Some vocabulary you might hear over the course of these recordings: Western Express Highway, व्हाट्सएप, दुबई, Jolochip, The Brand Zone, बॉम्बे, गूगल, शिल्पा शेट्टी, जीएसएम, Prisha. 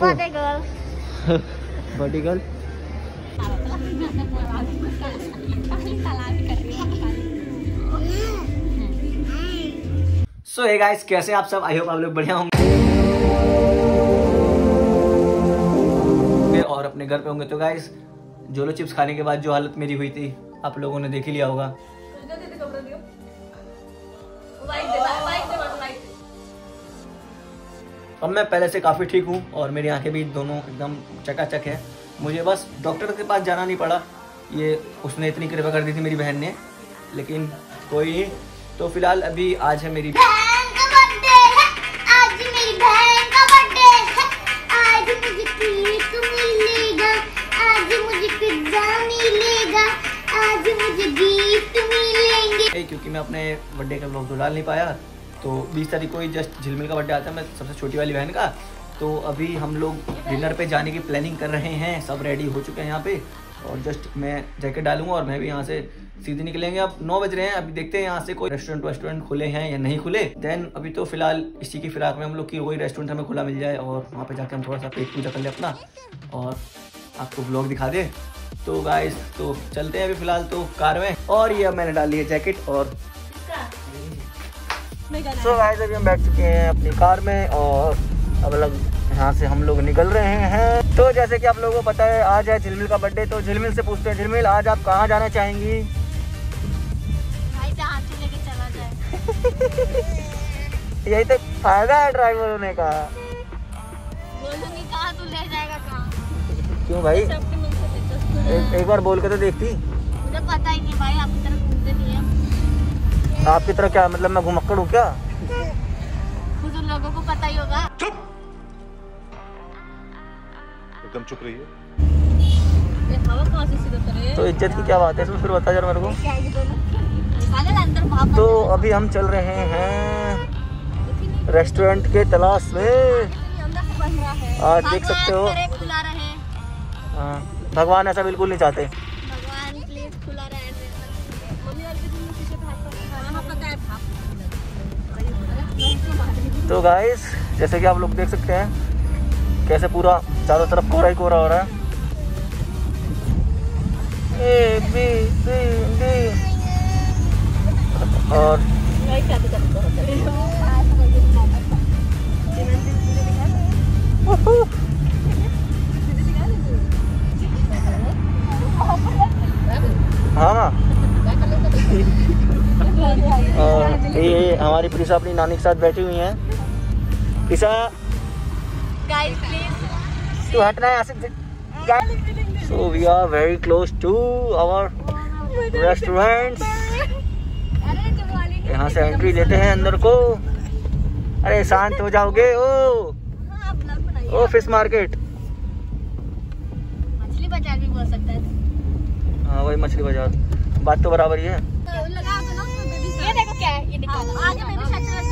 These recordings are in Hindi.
Birthday girl birthday girl so hey guys, कैसे आप सब? आई होप आप लोग बढ़िया होंगे और अपने घर पे होंगे। तो गाइस, जोलो चिप्स खाने के बाद जो हालत मेरी हुई थी आप लोगों ने देख ही लिया होगा। अब मैं पहले से काफ़ी ठीक हूँ और मेरी आंखें भी दोनों एकदम चकाचक है। मुझे बस डॉक्टर के पास जाना नहीं पड़ा, ये उसने इतनी कृपा कर दी थी मेरी बहन ने। लेकिन कोई तो फिलहाल अभी आज है मेरी बहन का बर्थडे है, आज मेरी बहन का बर्थडे है, आज मुझे केक मिलेगा, आज मुझे पिज्जा मिलेगा, आज मुझे गिफ्ट मिलेंगे। क्योंकि मैं अपने बर्थडे का ब्लॉग तो डाल नहीं पाया, तो 20 तारीख को ही जस्ट झिलमिल का बर्थडे आता है, मैं सबसे छोटी वाली बहन का। तो अभी हम लोग डिनर पे जाने की प्लानिंग कर रहे हैं, सब रेडी हो चुके हैं यहाँ पे। और जस्ट मैं जैकेट डालूंगा और मैं भी यहाँ से सीधे निकलेंगे। अब 9 बज रहे हैं, अभी देखते हैं यहाँ से कोई रेस्टोरेंट वेस्टोरेंट खुले हैं या नहीं खुले। देन अभी तो फिलहाल इसी की फिराक में हम लोग की कोई रेस्टोरेंट हमें खुला मिल जाए और वहाँ पे जाके हम थोड़ा सा पेट पूजा कर ले अपना और आपको ब्लॉग दिखा दे। तो गाइस, तो चलते हैं अभी फिलहाल तो कार में। और यह मैंने डाल ली है जैकेट और सो गाइस अभी हम बैठ चुके हैं अपनी कार में और अब अलग यहाँ से हम लोग निकल रहे हैं। तो जैसे कि आप लोगों को पता है आज है झिलमिल का बर्थडे, तो झिलमिल से पूछते हैं, झिलमिल आज आप कहाँ जाना चाहेंगी? भाई जहाँ लेके चला जाए यही तो फायदा है ड्राइवर होने का। बोलूंगी कहाँ, तू ले जाएगा कहाँ? क्यों भाई, एक बार बोल के तो देखती। मुझे पता ही नहीं भाई, आपकी तरफ घूमते नहीं है। आपकी तरह क्या मतलब, मैं घुमक्कड़ हूँ क्या? कुछ लोगों को पता ही होगा। चुप, एकदम चुप रही है। तो इज्जत की क्या बात है इसमें, फिर बता जरा मेरे को। तो अभी हम चल रहे हैं रेस्टोरेंट के तलाश में। आज देख सकते हो भगवान ऐसा बिल्कुल नहीं चाहते। तो गाइस, जैसे कि आप लोग देख सकते हैं कैसे पूरा चारों तरफ कोहरा ही कोहरा हो रहा है। ए बी सी डी और हाँ और ये हमारी प्रिशा अपनी नानी के साथ बैठी हुई है। प्रिशा गाइस प्लीज तू हटना है ऐसे। So we are very close to our restaurant. यहाँ से एंट्री लेते हैं अंदर को। अरे शांत हो जाओगे। ओ फिश मार्केट, मछली बाजार भी बोल सकता है। हाँ वही मछली बाजार, बात तो बराबर ही है। ये देखो क्या है, ये देखो आगे बेबी शार्क चला दो।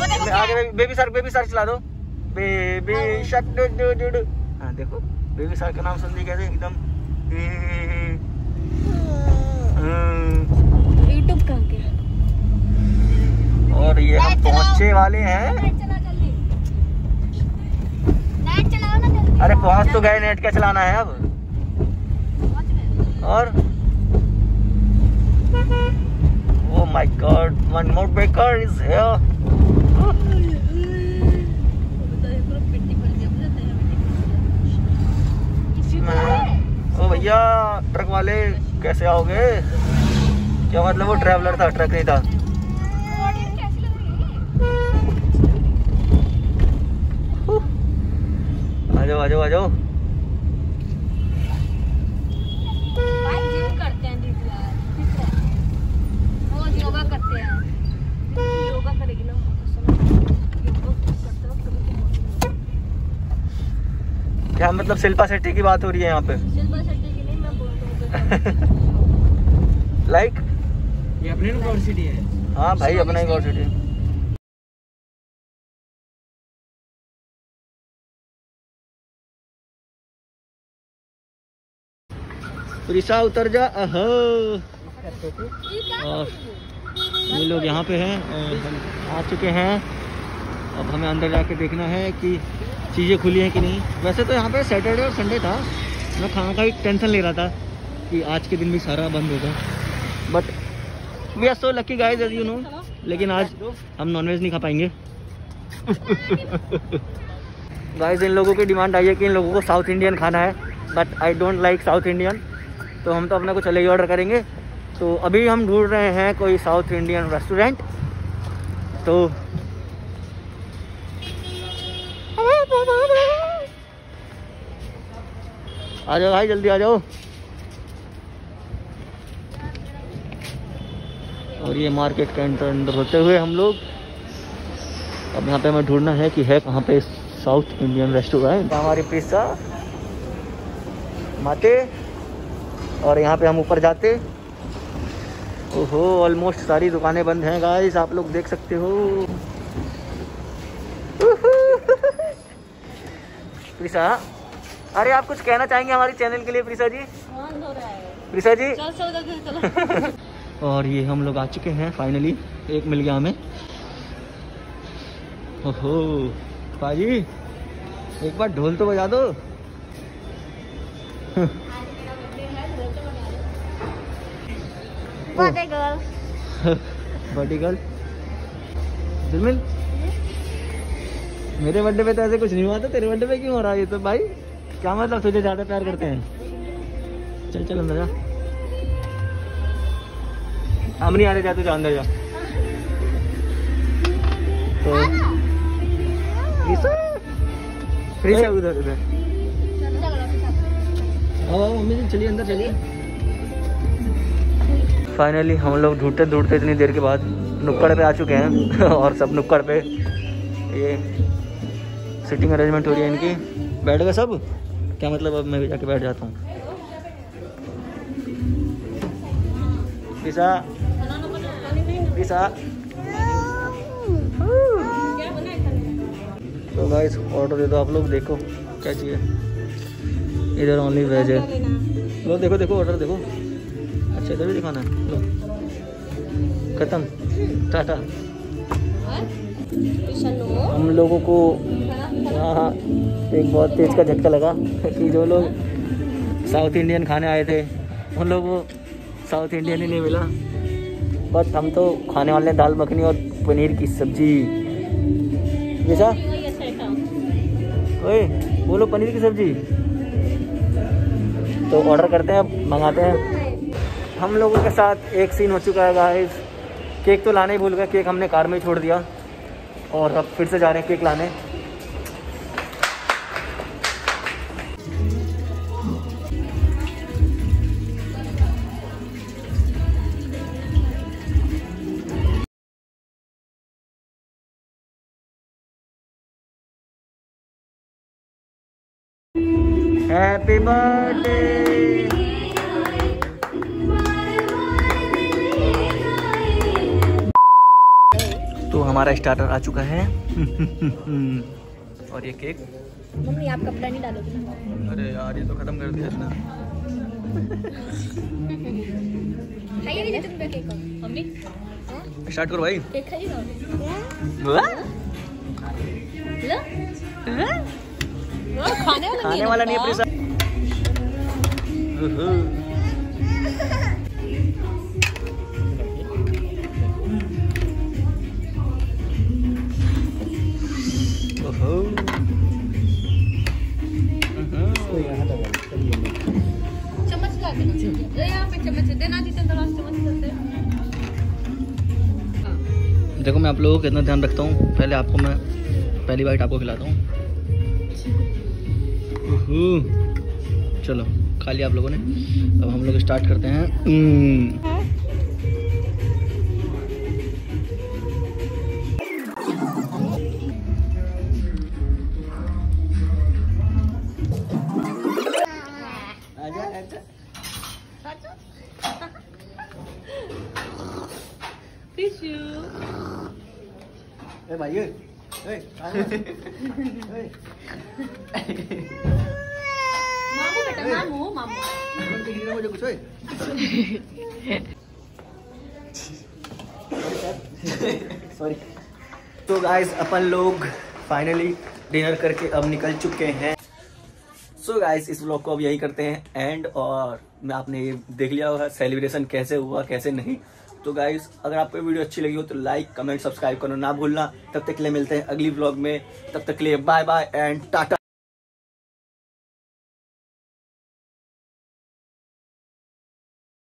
वो देखो आगे बेबी शार्क चला दो, बेबी शार्क डू। हां देखो बेबी शार्क का नाम सुन के कैसे एकदम यूट्यूब का क्या। और ये हम पहुंचने वाले हैं। नेट चलाओ ना जल्दी। अरे पहुंच तो गए, नेट क्या चलाना है अब। और Oh my God, one more baker is here. ओ भैया ट्रक वाले कैसे आओगे? क्या मतलब वो ट्रैवलर था, ट्रक नहीं था। आजाओ आजाओ आजाओ। क्या मतलब शिल्पा शेट्टी की बात हो रही है यहाँ पे? शिल्पा शेट्टी की नहीं, मैं बोल रहा हूँ लाइक ये अपनी यूनिवर्सिटी है। हाँ भाई अपना यूनिवर्सिटी है। प्रिशा उतर जा। और ये लोग यहाँ पे हैं, आ चुके हैं। अब हमें अंदर जाके देखना है कि चीज़ें खुली हैं कि नहीं। वैसे तो यहाँ पे सैटरडे और संडे था, मैं खाने का एक टेंशन ले रहा था कि आज के दिन भी सारा बंद होगा, but we are so lucky guys as you know. लेकिन आज हम नॉनवेज नहीं खा पाएंगे गाइज। इन लोगों की डिमांड आई है कि इन लोगों को साउथ इंडियन खाना है, but I don't like south Indian, तो हम तो अपना कुछ अलग ही ऑर्डर करेंगे। तो अभी हम ढूंढ रहे हैं कोई साउथ इंडियन रेस्टोरेंट। तो आ जाओ भाई, जल्दी आ जाओ। और ये मार्केट के अंदर होते हुए हम लोग, अब यहाँ पे हमें ढूंढना है कि है कहाँ पे साउथ इंडियन रेस्टोरेंट। हमारी प्रिशा माते, और यहाँ पे हम ऊपर जाते। ओहो, ऑलमोस्ट सारी दुकानें बंद हैं गाइस, आप लोग देख सकते हो। प्रिशा, अरे आप कुछ कहना चाहेंगे हमारे चैनल के लिए प्रिशा जी? बंद हो रहा है प्रिशा जी, चल। और ये हम लोग आ चुके हैं फाइनली, एक मिल गया हमें। ओहो पाजी, एक बार ढोल तो बजा दो। बर्थडे गर्ल, बर्थडे गर्ल दिलमिल, मेरे बर्थडे पे तो ऐसे कुछ नहीं हुआ था, तेरे बर्थडे पे क्यों हो रहा है ये? तो भाई क्या मतलब, तुझे ज़्यादा प्यार करते हैं। चल चल अंदर जा, हम नहीं आ रहे, जा तुझे अंदर जा। तो प्रिशा उधर उधर, अब मम्मी जी चलिए अंदर चलिए। फाइनली हम लोग ढूंढते ढूंढते इतनी देर के बाद नुक्कड़ पे आ चुके हैं। और सब नुक्कड़ पे ये सिटिंग अरेंजमेंट हो रही है इनकी। बैठ गए सब, क्या मतलब, अब मैं भी जाके बैठ जाता हूँ। प्रिशा, प्रिशा, तो गाइस ऑर्डर दे दो आप लोग, देखो क्या चाहिए। इधर ओनली वेज है, लो देखो देखो ऑर्डर देखो। अच्छा इधर भी दिखाना है, लो खत्म, टाटा। हम लोगों को हाँ एक बहुत तेज का झटका लगा कि जो लोग साउथ इंडियन खाने आए थे उन लोगों को साउथ इंडियन ही नहीं मिला। बट हम तो खाने वाले दाल मखनी और पनीर की सब्जी। जैसा ओए बोलो पनीर की सब्जी। तो ऑर्डर करते हैं, अब मंगाते हैं। हम लोगों के साथ एक सीन हो चुका है गाइस, केक तो लाने ही भूल गए, केक हमने कार में ही छोड़ दिया। और अब फिर से जा रहे हैं केक लाने। हैप्पी बर्थडे, तो हमारा स्टार्टर आ चुका है। और ये केक, मम्मी आप कपड़ा नहीं डालोगे ना? अरे यार ये तो खत्म कर दिया ना। खाइए भी तुम केक को, मम्मी स्टार्ट करो भाई, केक खाइए ना। लो खाने वाला नहीं है प्रिशा। देखो मैं आप लोगों का इतना ध्यान रखता हूँ, पहले आपको मैं पहली बाइट आपको खिलाता हूँ। चलो खा लिया आप लोगों ने, अब हम लोग स्टार्ट करते हैं। ए भाई, मामू बेटा, मामू मामू मुझे कुछ सॉरी। तो गाइस अपन लोग फाइनली डिनर करके अब निकल चुके हैं। सो गाइस इस व्लॉग को अब यही करते हैं एंड, और मैं आपने ये देख लिया होगा सेलिब्रेशन कैसे हुआ कैसे नहीं। तो गाइस अगर आपको वीडियो अच्छी लगी हो तो लाइक कमेंट सब्सक्राइब करना ना भूलना। तब तक के लिए मिलते हैं अगली व्लॉग में, तब तक के लिए बाय बाय एंड टाटा।